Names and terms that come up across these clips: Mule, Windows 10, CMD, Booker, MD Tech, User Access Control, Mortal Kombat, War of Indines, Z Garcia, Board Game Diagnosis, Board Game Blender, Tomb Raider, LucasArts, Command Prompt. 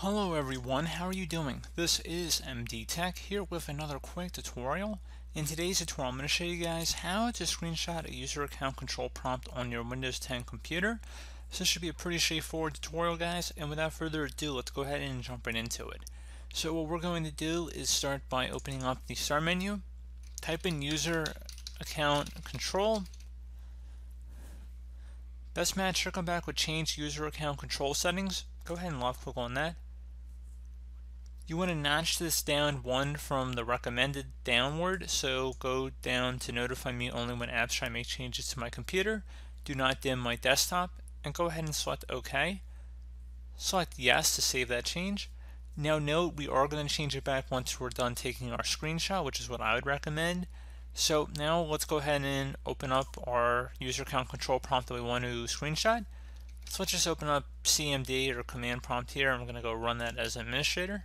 Hello everyone, how are you doing? This is MD Tech here with another quick tutorial. In today's tutorial, I'm going to show you guys how to screenshot a user account control prompt on your Windows 10 computer. So this should be a pretty straightforward tutorial, guys, and without further ado, let's go ahead and jump right into it. So what we're going to do is start by opening up the start menu, type in user account control. Best match, should come back with change user account control settings. Go ahead and left click on that. You want to notch this down one from the recommended downward, so go down to notify me only when apps try to make changes to my computer. Do not dim my desktop, and go ahead and select OK. Select yes to save that change. Now note, we are going to change it back once we're done taking our screenshot, which is what I would recommend. So now let's go ahead and open up our user account control prompt that we want to screenshot. So let's just open up CMD or Command Prompt here. I'm going to go run that as administrator.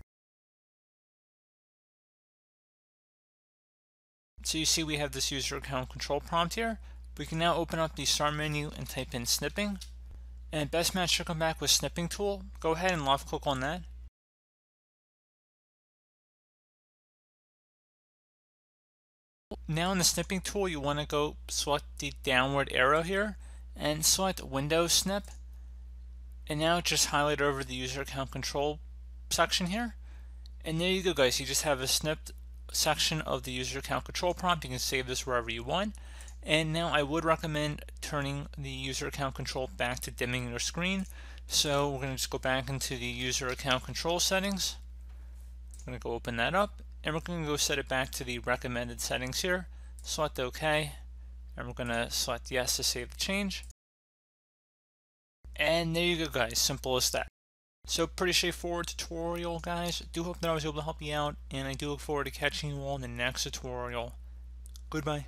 So you see we have this user account control prompt here. We can now open up the start menu and type in snipping. And best match should come back with snipping tool. Go ahead and left click on that. Now in the snipping tool, you want to go select the downward arrow here and select Windows snip. And now just highlight over the user account control section here. And there you go, guys. You just have a snipped section of the user account control prompt. You can save this wherever you want. And now I would recommend turning the user account control back to dimming your screen. So we're going to just go back into the user account control settings. I'm going to go open that up. And we're going to go set it back to the recommended settings here. Select OK, and we're going to select yes to save the change. And there you go, guys, simple as that. So pretty straightforward tutorial, guys. Do hope that I was able to help you out, and I do look forward to catching you all in the next tutorial. Goodbye.